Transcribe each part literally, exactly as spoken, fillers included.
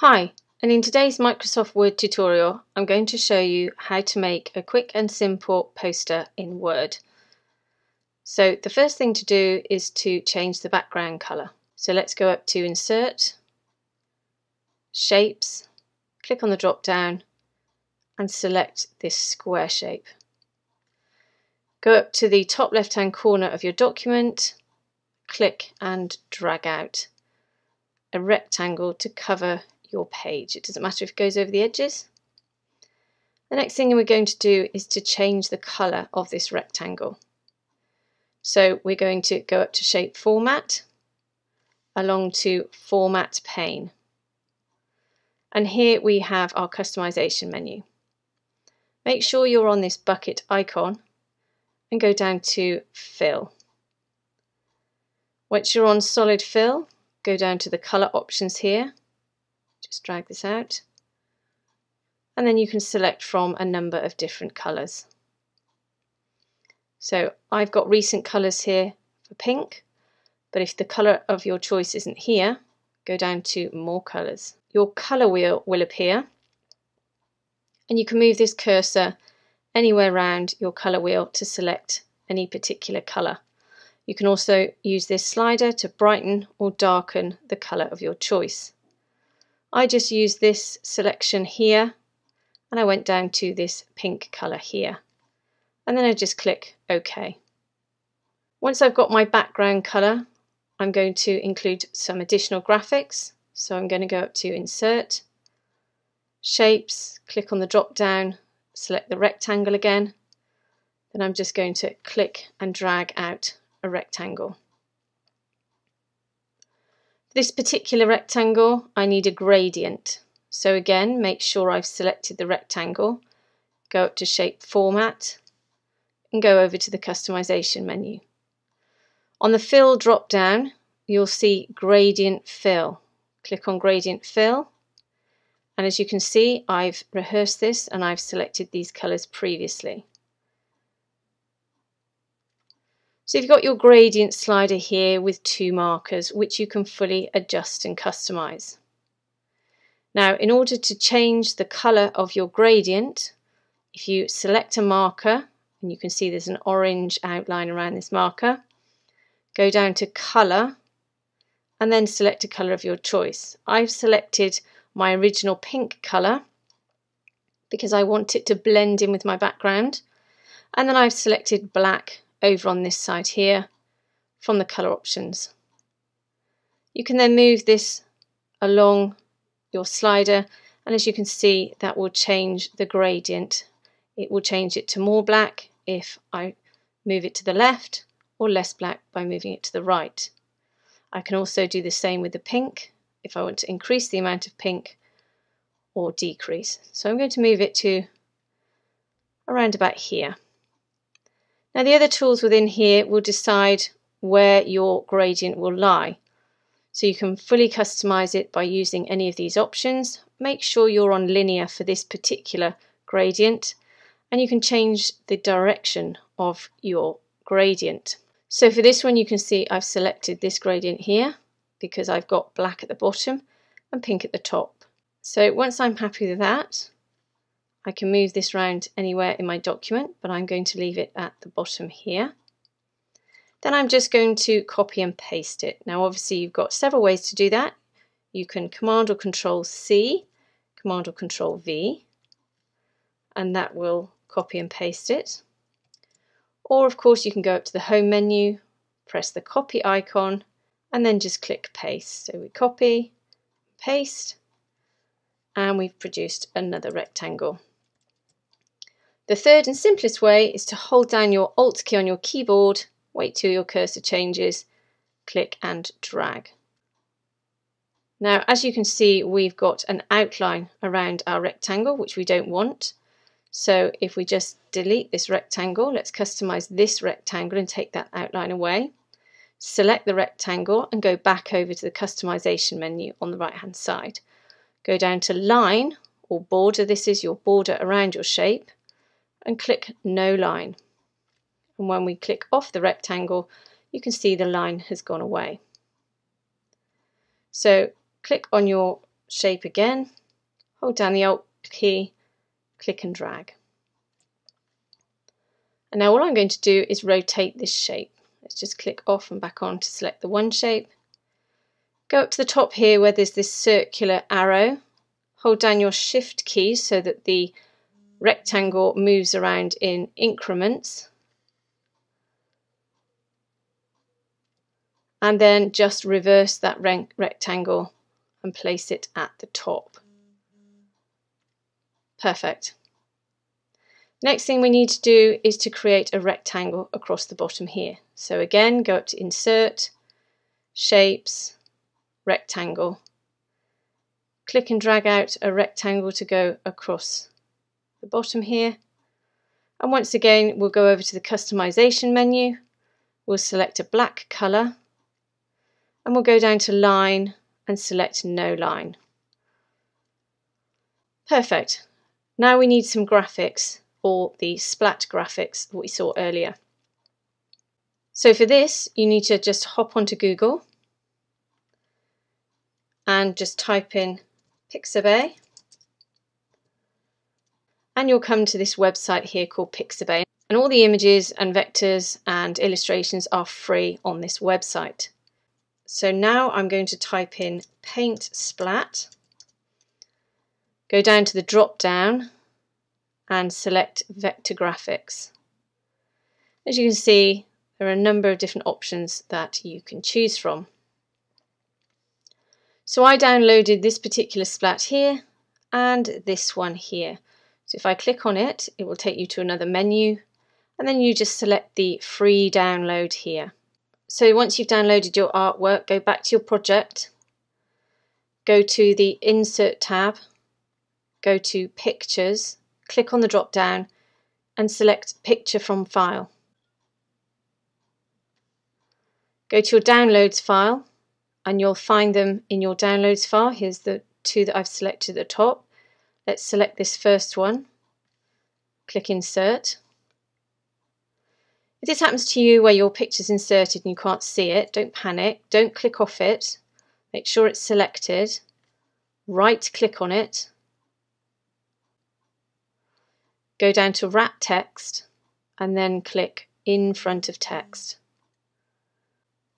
Hi, and in today's Microsoft Word tutorial, I'm going to show you how to make a quick and simple poster in Word. So the first thing to do is to change the background color. So let's go up to Insert, Shapes, click on the drop down and select this square shape. Go up to the top left hand corner of your document, click and drag out a rectangle to cover your page. It doesn't matter if it goes over the edges. The next thing we're going to do is to change the colour of this rectangle. So we're going to go up to Shape Format, along to Format Pane. And here we have our customization menu. Make sure you're on this bucket icon and go down to Fill. Once you're on Solid Fill, go down to the colour options here. Just drag this out, and then you can select from a number of different colours. So I've got recent colours here for pink, but if the colour of your choice isn't here, go down to more colours. Your colour wheel will appear, and you can move this cursor anywhere around your colour wheel to select any particular colour. You can also use this slider to brighten or darken the colour of your choice. I just used this selection here and I went down to this pink colour here, and then I just click OK. Once I've got my background colour, I'm going to include some additional graphics. So I'm going to go up to Insert, Shapes, click on the drop down, select the rectangle again, then I'm just going to click and drag out a rectangle. This particular rectangle, I need a gradient. So again, make sure I've selected the rectangle, go up to Shape Format and go over to the customization menu. On the Fill drop down, you'll see Gradient Fill. Click on Gradient Fill, and as you can see, I've rehearsed this and I've selected these colors previously. So you've got your gradient slider here with two markers which you can fully adjust and customize. Now, in order to change the color of your gradient, if you select a marker, and you can see there's an orange outline around this marker, go down to color and then select a color of your choice. I've selected my original pink color because I want it to blend in with my background, and then I've selected black over on this side here from the colour options. You can then move this along your slider, and as you can see, that will change the gradient. It will change it to more black if I move it to the left, or less black by moving it to the right. I can also do the same with the pink if I want to increase the amount of pink or decrease. So I'm going to move it to around about here. Now, the other tools within here will decide where your gradient will lie. So you can fully customize it by using any of these options. Make sure you're on linear for this particular gradient, and you can change the direction of your gradient. So for this one, you can see I've selected this gradient here because I've got black at the bottom and pink at the top. So once I'm happy with that, I can move this round anywhere in my document, but I'm going to leave it at the bottom here. Then I'm just going to copy and paste it. Now, obviously, you've got several ways to do that. You can Command or Control C, Command or Control V, and that will copy and paste it. Or, of course, you can go up to the Home menu, press the copy icon, and then just click Paste. So we copy, paste, and we've produced another rectangle. The third and simplest way is to hold down your Alt key on your keyboard, wait till your cursor changes, click and drag. Now, as you can see, we've got an outline around our rectangle, which we don't want. So if we just delete this rectangle, let's customize this rectangle and take that outline away. Select the rectangle and go back over to the customization menu on the right-hand side. Go down to Line or Border. This is your border around your shape, and click No Line. And when we click off the rectangle, you can see the line has gone away. So click on your shape again, hold down the Alt key, click and drag. And now all I'm going to do is rotate this shape. Let's just click off and back on to select the one shape. Go up to the top here where there's this circular arrow. Hold down your Shift key so that the rectangle moves around in increments. And then just reverse that rectangle and place it at the top. Perfect. Next thing we need to do is to create a rectangle across the bottom here. So again, go up to Insert, Shapes, Rectangle. Click and drag out a rectangle to go across the bottom here. And once again, we'll go over to the Customization menu. We'll select a black color. And we'll go down to Line and select No Line. Perfect. Now we need some graphics, or the splat graphics that we saw earlier. So for this, you need to just hop onto Google and just type in Pixabay, and you'll come to this website here called Pixabay, and all the images and vectors and illustrations are free on this website. So now I'm going to type in Paint Splat, go down to the drop down and select Vector Graphics. As you can see, there are a number of different options that you can choose from. So I downloaded this particular splat here and this one here. So if I click on it, it will take you to another menu, and then you just select the free download here. So once you've downloaded your artwork, go back to your project, go to the Insert tab, go to Pictures, click on the drop down and select Picture from File. Go to your Downloads file, and you'll find them in your downloads file. Here's the two that I've selected at the top. Let's select this first one. Click Insert. If this happens to you where your picture's inserted and you can't see it, don't panic. Don't click off it. Make sure it's selected. Right click on it. Go down to Wrap Text and then click in front of text.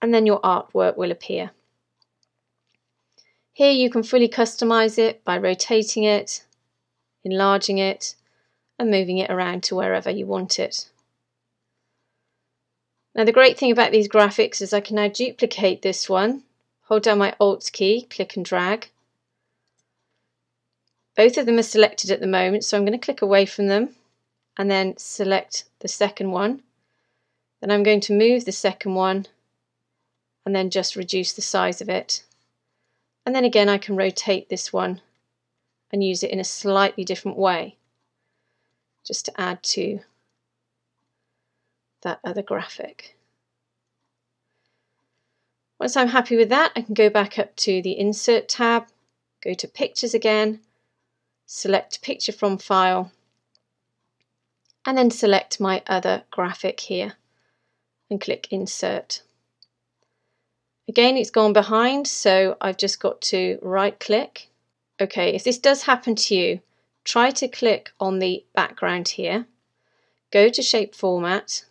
And then your artwork will appear. Here you can fully customize it by rotating it, enlarging it, and moving it around to wherever you want it. Now the great thing about these graphics is I can now duplicate this one, hold down my Alt key, click and drag. Both of them are selected at the moment, so I'm going to click away from them and then select the second one. Then I'm going to move the second one and then just reduce the size of it. And then again I can rotate this one and use it in a slightly different way, just to add to that other graphic. Once I'm happy with that, I can go back up to the Insert tab, go to Pictures again, select Picture from File, and then select my other graphic here and click Insert. Again, it's gone behind, so I've just got to right click. Okay, if this does happen to you, try to click on the background here, go to Shape Format,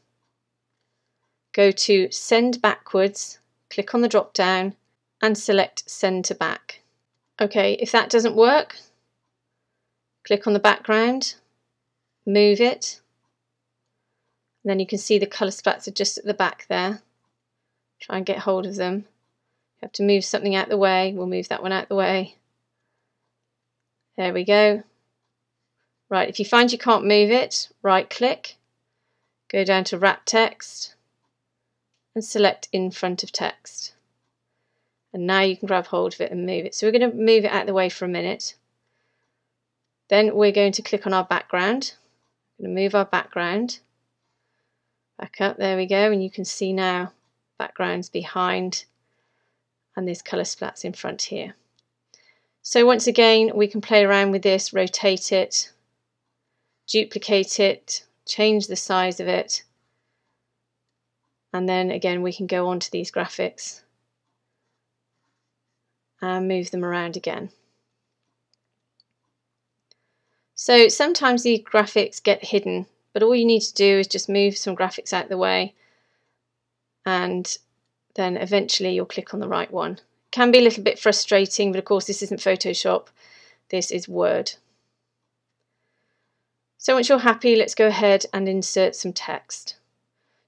go to Send Backwards, click on the drop down and select Send to Back. Okay, if that doesn't work, click on the background, move it, and then you can see the colour splats are just at the back there. Try and get hold of them. You have to move something out the way. We'll move that one out the way. There we go. Right, if you find you can't move it, right click, go down to Wrap Text and select in front of text. And now you can grab hold of it and move it. So we're going to move it out the way for a minute. Then we're going to click on our background. We're going to move our background back up. There we go. And you can see now backgrounds behind and these colour splats in front here. So once again we can play around with this, rotate it, duplicate it, change the size of it, and then again we can go on to these graphics and move them around again. So sometimes these graphics get hidden, but all you need to do is just move some graphics out of the way, and then eventually you'll click on the right one. It can be a little bit frustrating, but of course this isn't Photoshop, this is Word. So once you're happy, let's go ahead and insert some text.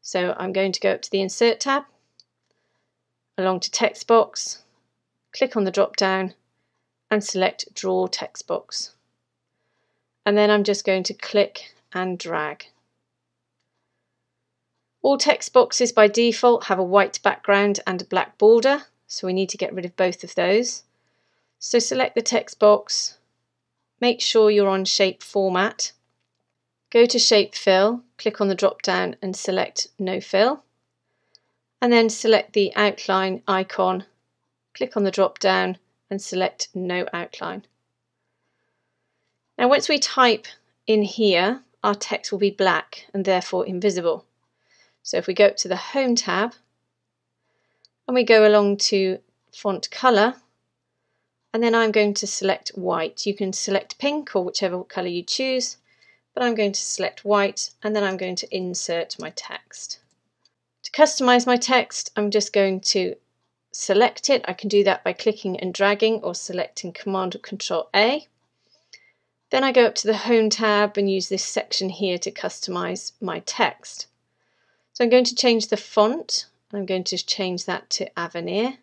So I'm going to go up to the Insert tab, along to Text Box, click on the drop down and select Draw Text Box. And then I'm just going to click and drag. All text boxes by default have a white background and a black border, so we need to get rid of both of those. So select the text box, make sure you're on Shape Format, go to Shape Fill, click on the drop down and select No Fill, and then select the outline icon, click on the drop down and select No Outline. Now once we type in here, our text will be black and therefore invisible. So if we go up to the Home tab and we go along to Font Colour, and then I'm going to select white. You can select pink or whichever colour you choose, but I'm going to select white, and then I'm going to insert my text. To customise my text, I'm just going to select it. I can do that by clicking and dragging or selecting Command or Control A. Then I go up to the Home tab and use this section here to customise my text. So I'm going to change the font, and I'm going to change that to Avenir.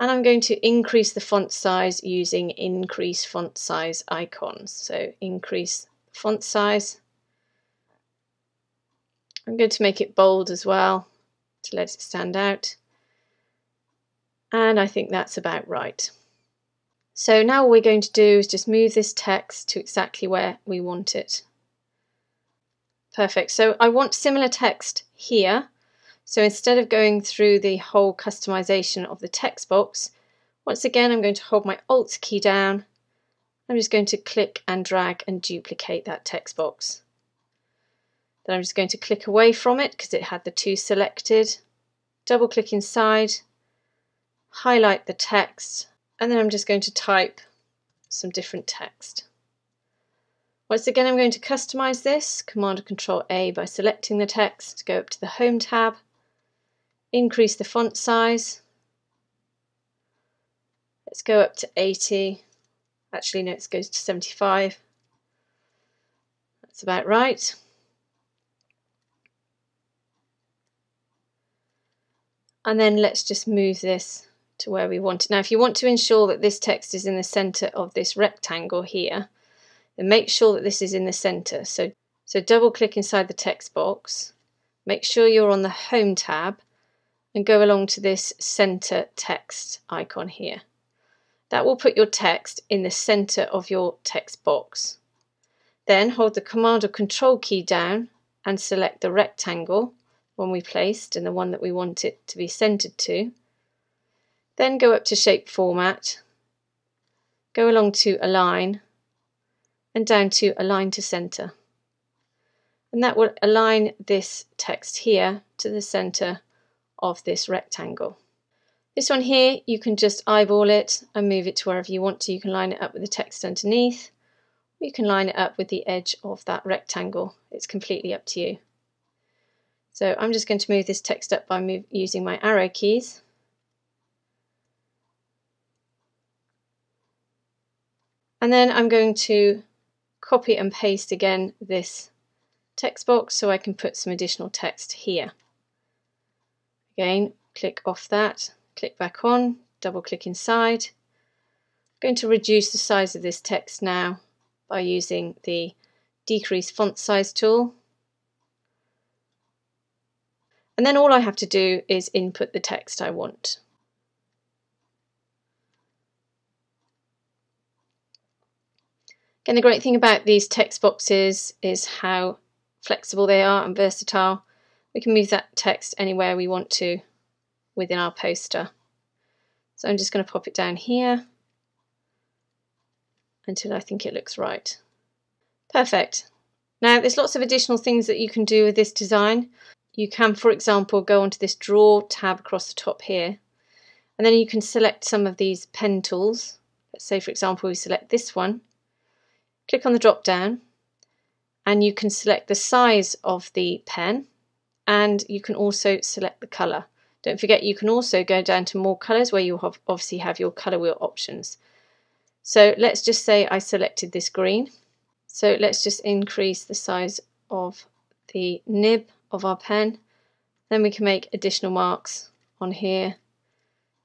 And I'm going to increase the font size using increase font size icons. So increase font size. I'm going to make it bold as well to let it stand out. And I think that's about right. So now all we're going to do is just move this text to exactly where we want it. Perfect. So I want similar text here. So instead of going through the whole customization of the text box, once again I'm going to hold my Alt key down. I'm just going to click and drag and duplicate that text box. Then I'm just going to click away from it because it had the two selected. Double click inside, highlight the text, and then I'm just going to type some different text. Once again, I'm going to customize this, Command or Control A by selecting the text, go up to the Home tab, increase the font size, let's go up to eighty, actually no, it goes to seventy-five, that's about right. And then let's just move this to where we want it. Now if you want to ensure that this text is in the center of this rectangle here, and make sure that this is in the center. So, so double click inside the text box, make sure you're on the Home tab and go along to this center text icon here. That will put your text in the center of your text box. Then hold the Command or Control key down and select the rectangle, one we placed and the one that we want it to be centered to. Then go up to Shape Format, go along to Align, and down to Align to Center, and that will align this text here to the center of this rectangle. This one here, you can just eyeball it and move it to wherever you want to. You can line it up with the text underneath, or you can line it up with the edge of that rectangle. It's completely up to you. So I'm just going to move this text up by move, using my arrow keys. And then I'm going to copy and paste again this text box so I can put some additional text here. Again, click off that, click back on, double click inside. I'm going to reduce the size of this text now by using the decrease font size tool. And then all I have to do is input the text I want. And the great thing about these text boxes is how flexible they are and versatile. We can move that text anywhere we want to within our poster. So I'm just going to pop it down here until I think it looks right. Perfect. Now there's lots of additional things that you can do with this design. You can, for example, go onto this Draw tab across the top here, and then you can select some of these pen tools. Let's say, for example, we select this one. Click on the drop down and you can select the size of the pen, and you can also select the colour. Don't forget you can also go down to more colours where you have obviously have your colour wheel options. So let's just say I selected this green. So let's just increase the size of the nib of our pen. Then we can make additional marks on here,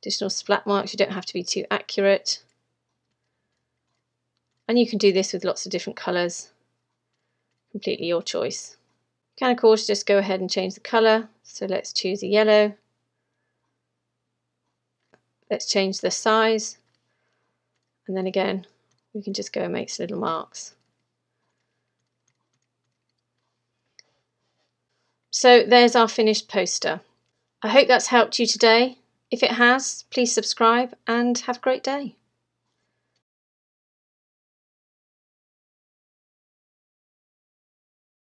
additional splat marks. You don't have to be too accurate. And you can do this with lots of different colours, completely your choice. You can of course just go ahead and change the colour. So let's choose a yellow. Let's change the size, and then again we can just go and make some little marks. So there's our finished poster. I hope that's helped you today. If it has, please subscribe and have a great day.